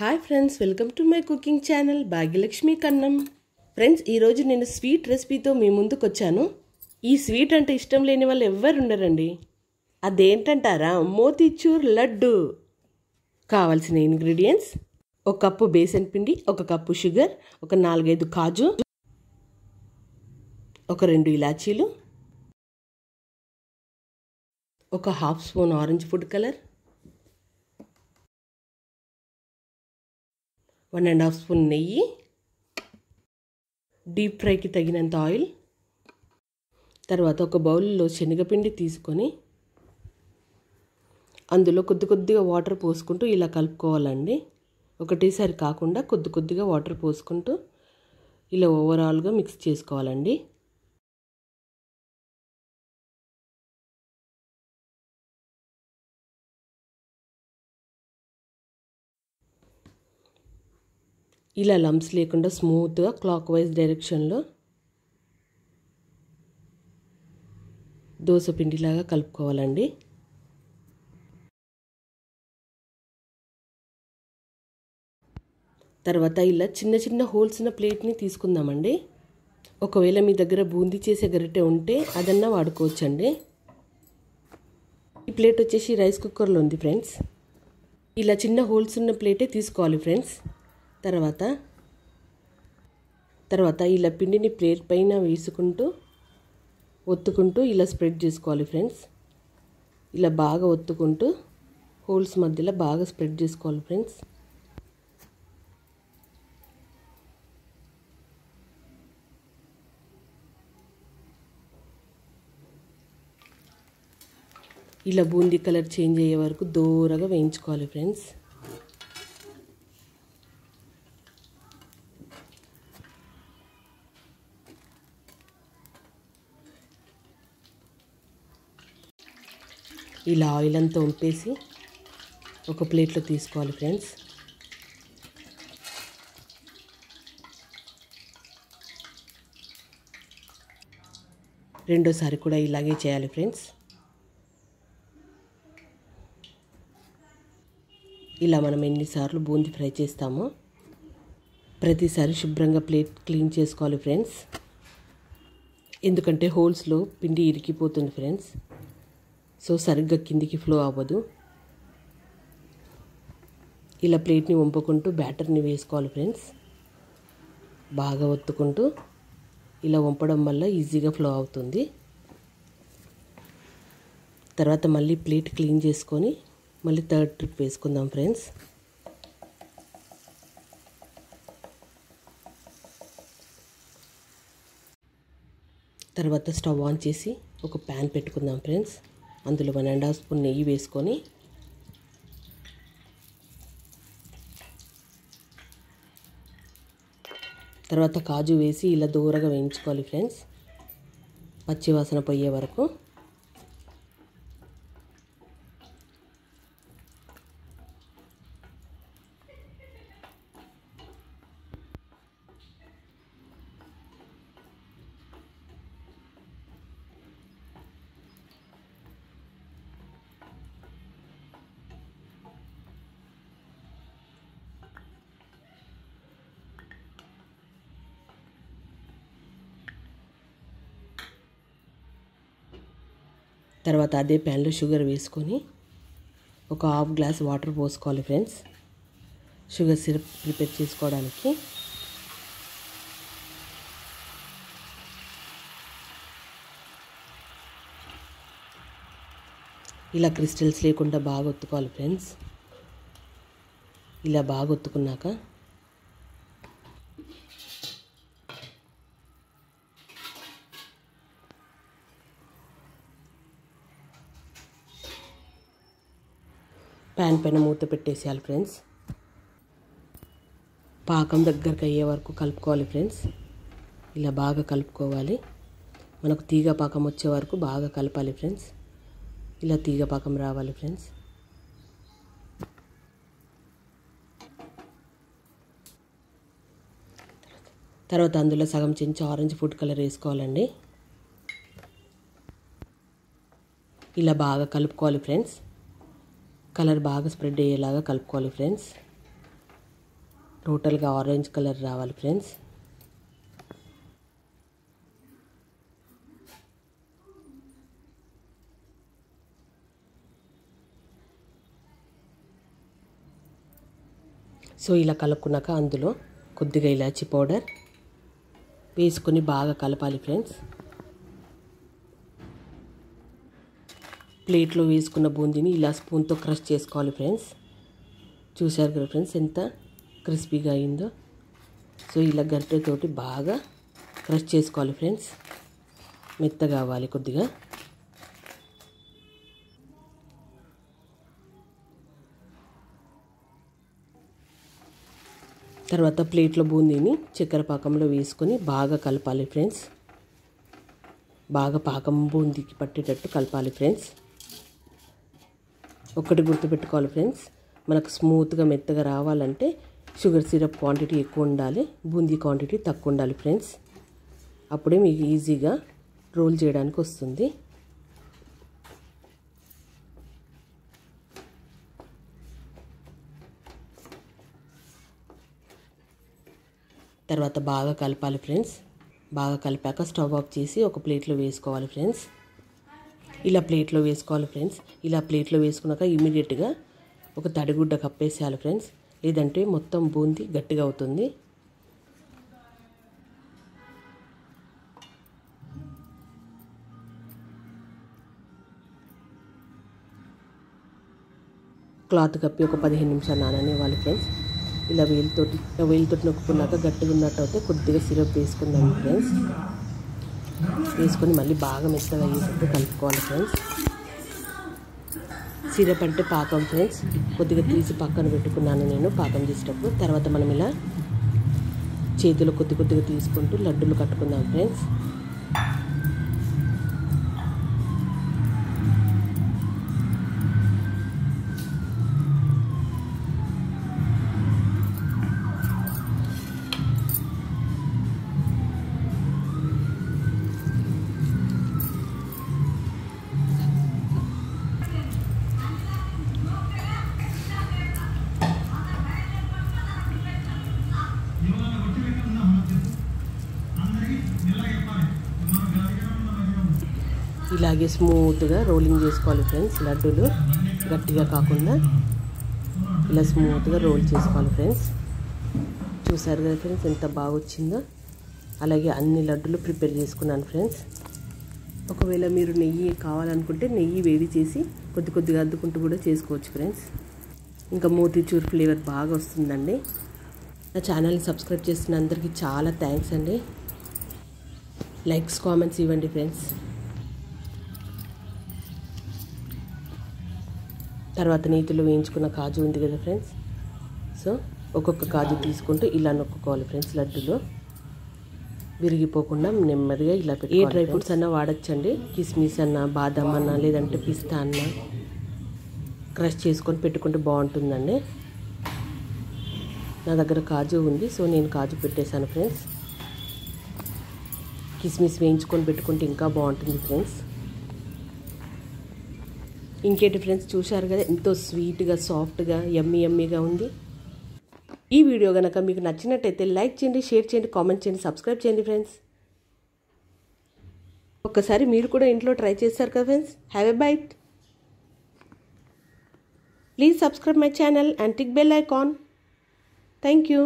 Hi friends, welcome to my cooking channel Bhagyalakshmi Kannam. Friends ई रोज़ु नेनु स्वीट रेसिपी तो मी मुंदुकु वच्चानु। ई स्वीट अंटे इष्टं लेनि वाळ्ळु एव्वरु उंडरंडी। अदेंटंटारा मोतीचूर लड्डू। कावाल्सिन इंग्रेडियंट्स: 1 कप्पु बेसन पिंडी, 1 कप्पु शुगर, 4-5 काजु, 1-2 इलाचीलु, 1/2 spoon orange food colour, 1.5 spoon नेय्यि, डीप फ्राई की तगिनंत ऑयल। तर्वात ओक बौल शनगपिंडी तीसुकोनी अंदुलो कोद्दी कोद्दिगा वाटर पोसुकुंटू इला कलुपुकोवालंडी। ओकटेसारी काकुंडा कोद्दी कोद्दिगा वाटर पोसुकुंटू इला ओवराल गा मिक्स चेसुकोवालंडी। ఇలా లంప్స్ లేకుండా స్మూత్ గా క్లాక్ వైస్ డైరెక్షన్ లో దోస పిండి లాగా కలుపుకోవాలండి। తర్వాత ఇలా చిన్న చిన్న హోల్స్ ఉన్న ప్లేట్ ని తీసుకుందామండి। ఒకవేళ మీ దగ్గర బూందీ చేసే గరిటె ఉంటే అదన్న వాడుకోవచ్చండి। ఈ ప్లేట్ వచ్చేసి రైస్ కుక్కర్ లో ఉంది ఫ్రెండ్స్। ఇలా చిన్న హోల్స్ ఉన్న ప్లేటే తీసుకోవాలి ఫ్రెండ్స్। తర్వాత ఇలా పిండిని ప్లేట్ పైన వేసుకుంటూ ఒత్తుకుంటూ ఇలా స్ప్రెడ్ చేసుకోవాలి ఫ్రెండ్స్। ఇలా బాగా ఒత్తుకుంటూ హోల్స్ మధ్యలో బాగా స్ప్రెడ్ చేసుకోవాలి ఫ్రెండ్స్। ఇలా బూందీ కలర్ చేంజ్ అయ్యే వరకు దూరగా వేయించుకోవాలి ఫ్రెండ్స్। ఇలా ఆయిల్ అంతా ఉంపేసి ఒక ప్లేట్లో తీసుకోవాలి ఫ్రెండ్స్। రెండోసారి కూడా ఇలాగే చేయాలి ఫ్రెండ్స్। ఇలా మనం ఎన్నిసార్లు బూందీ ఫ్రై చేస్తామో ప్రతిసారి శుభ్రంగా ప్లేట్ క్లీన్ చేసుకోవాలి ఫ్రెండ్స్। ఎందుకంటే హోల్స్లో పిండి ఇరికిపోతుంది ఫ్రెండ్స్। సో సరిగ్గా కిందికి ఫ్లో అవ్వదు। ఇలా ప్లేట్ని వంపుకుంటూ బ్యాటర్ని వేసుకోవాలి ఫ్రెండ్స్। బాగా ఒత్తుకుంటూ ఇలా వంపడం వల్ల ఈజీగా ఫ్లో అవుతుంది। తర్వాత మళ్ళీ ప్లేట్ క్లీన్ చేసుకొని మళ్ళీ థర్డ్ ట్రిప్ వేసుకుందాం ఫ్రెండ్స్। తర్వాత స్టవ్ ఆన్ చేసి ఒక ప్యాన్ పెట్టుకుందాం ఫ్రెండ్స్। అందులో 1.5 స్పూన్ నెయ్యి వేసుకొని తర్వాత కాజు వేసి ఇలా దూరగా వేయించుకోవాలి ఫ్రెండ్స్, పచ్చివాసన పోయే వరకు। తర్వాత అదే ప్యాన్లో షుగర్ వేసుకొని 1/2 గ్లాస్ వాటర్ పోసుకోవాలి ఫ్రెండ్స్, షుగర్ సిరప్ ప్రిపేర్ చేసుకోవడానికి। ఇలా క్రిస్టల్స్ లేకుండా బాగా ఒత్తుకోవాలి ఫ్రెండ్స్। ఇలా బాగా ఒత్తుకున్నాక पैन पैन मूत పెట్టేయాలి ఫ్రెండ్స్। పాకం దగ్గరికి అయ్యే వరకు కలుపుకోవాలి ఫ్రెండ్స్। ఇలా బాగా కలుపుకోవాలి, మనకు తీగ పాకం వచ్చే వరకు బాగా కలపాలి ఫ్రెండ్స్। ఇలా తీగ పాకం రావాలి ఫ్రెండ్స్। తర్వాత అందులో సగం చెంచా ఆరెంజ్ ఫుడ్ కలర్ వేసుకోవాలండి। ఇలా బాగా కలుపుకోవాలి ఫ్రెండ్స్। కలర్ బాగా స్ప్రెడ్ అయ్యేలాగా కలుపుకోవాలి ఫ్రెండ్స్। टोटल गा ऑरेंज कलर रावाली फ्रेंड्स। सो इला कलुपुकुन्नाक अंदुलो कोद्दिगा इलाची पौडर वेसुकोनि बागा कलपाली फ्रेंड्स। प्लेटलो वेसुकुन्न बूंदीनी इला स्पून तो क्रश चेसुकोवाली फ्रेंड्स। चूसारु कदा फ्रेंड्स एंत क्रिस्पीगा अयिंदो। सो इला गंटेतोटी बागा क्रश चेसुकोवाली फ्रेंड्स, मेत्तगा अव्వాలి కొద్దిగా। तर्वात प्लेटलो बूंदीनी चक्कर पाकंलो वेसुकोनि बागा कलपाली फ्रेंड्स। బాగా పాకం బూందీకి పట్టేటట్టు కలపాలి ఫ్రెండ్స్। ఒకటి గుర్తుపెట్టుకోవాలి ఫ్రెండ్స్, మనకు స్మూత్గా మెత్తగా రావాలంటే షుగర్ సిరప్ క్వాంటిటీ ఎక్కువ ఉండాలి, బూందీ క్వాంటిటీ తక్కువ ఉండాలి ఫ్రెండ్స్। అప్పుడే మీకు ఈజీగా రోల్ చేయడానికి వస్తుంది। తర్వాత బాగా కలపాలి ఫ్రెండ్స్। బాగా కలిపాక స్టవ్ ఆఫ్ చేసి ఒక ప్లేట్లో వేసుకోవాలి ఫ్రెండ్స్। ఇలా ప్లేట్లో వేసుకోవాలి ఫ్రెండ్స్। ఇలా ప్లేట్లో వేసుకున్నాక ఇమిడియట్ గా ఒక తడిగుడ్డ కప్పేసేయాలి ఫ్రెండ్స్, లేదంటే మొత్తం బూందీ గట్టిగా అవుతుంది। క్లాత్ కప్పి ఒక 15 నిమిషాలు నాననివ్వాలి ఫ్రెండ్స్। ఇలా వేలుతోటి నొక్కున్నాక గట్టిగా ఉన్నట్టు అయితే కొద్దిగా సిరప్ వేసుకుందాం ఫ్రెండ్స్। వేసుకొని మళ్ళీ బాగా మెత్తగా అయ్యేటట్టు కలుపుకోవాలి ఫ్రెండ్స్। సిరప్ అంటే పాకం ఫ్రెండ్స్, కొద్దిగా తీసి పక్కన పెట్టుకున్నాను నేను పాకం చేసేటప్పుడు। తర్వాత మనం ఇలా చేతిలో కొద్ది కొద్దిగా తీసుకుంటూ లడ్డూలు కట్టుకుందాం ఫ్రెండ్స్। ఇలాగే స్మూత్గా రోలింగ్ చేసుకోవాలి ఫ్రెండ్స్। లడ్డూలు గట్టిగా కాకుండా ఇలా స్మూత్గా రోల్ చేసుకోవాలి ఫ్రెండ్స్। చూసారు కదా ఫ్రెండ్స్ ఎంత బాగా వచ్చిందో। అలాగే అన్ని లడ్డూలు ప్రిపేర్ చేసుకున్నాను ఫ్రెండ్స్। ఒకవేళ మీరు నెయ్యి కావాలనుకుంటే నెయ్యి వేడి చేసి కొద్ది కొద్దిగా అద్దుకుంటూ కూడా చేసుకోవచ్చు ఫ్రెండ్స్। ఇంకా మోతీచూర్ ఫ్లేవర్ బాగా వస్తుందండి। నా ఛానల్ని సబ్స్క్రైబ్ చేసిన అందరికీ చాలా థ్యాంక్స్ అండి। లైక్స్ కామెంట్స్ ఇవ్వండి ఫ్రెండ్స్। తర్వాత నీటిలో వేయించుకున్న కాజు ఉంది కదా ఫ్రెండ్స్, సో ఒక్కొక్క కాజు తీసుకుంటూ ఇలా నొక్కుకోవాలి ఫ్రెండ్స్। లడ్డూలో విరిగిపోకుండా నెమ్మదిగా ఇలా పెట్టుకోవాలి। ఏ డ్రై ఫ్రూట్స్ అన్నా వాడచ్చండి, కిస్మిస్ అన్నా బాదం అన్నా లేదంటే పిస్తా అన్నా క్రష్ చేసుకొని పెట్టుకుంటే బాగుంటుందండి। నా దగ్గర కాజు ఉంది, సో నేను కాజు పెట్టేశాను ఫ్రెండ్స్। కిస్మిస్ వేయించుకొని పెట్టుకుంటే ఇంకా బాగుంటుంది ఫ్రెండ్స్। ఇంకేంటి ఫ్రెండ్స్, చూశారు కదా ఎంతో స్వీట్గా సాఫ్ట్గా యమ్మీ యమ్మీగా ఉంది। ఈ వీడియో కనుక మీకు నచ్చినట్టయితే లైక్ చేయండి, షేర్ చేయండి, కామెంట్ చేయండి, సబ్స్క్రైబ్ చేయండి ఫ్రెండ్స్। ఒక్కసారి మీరు కూడా ఇంట్లో ట్రై చేస్తారు కదా friends. Have a bite, please subscribe my channel and tick bell icon. Thank you.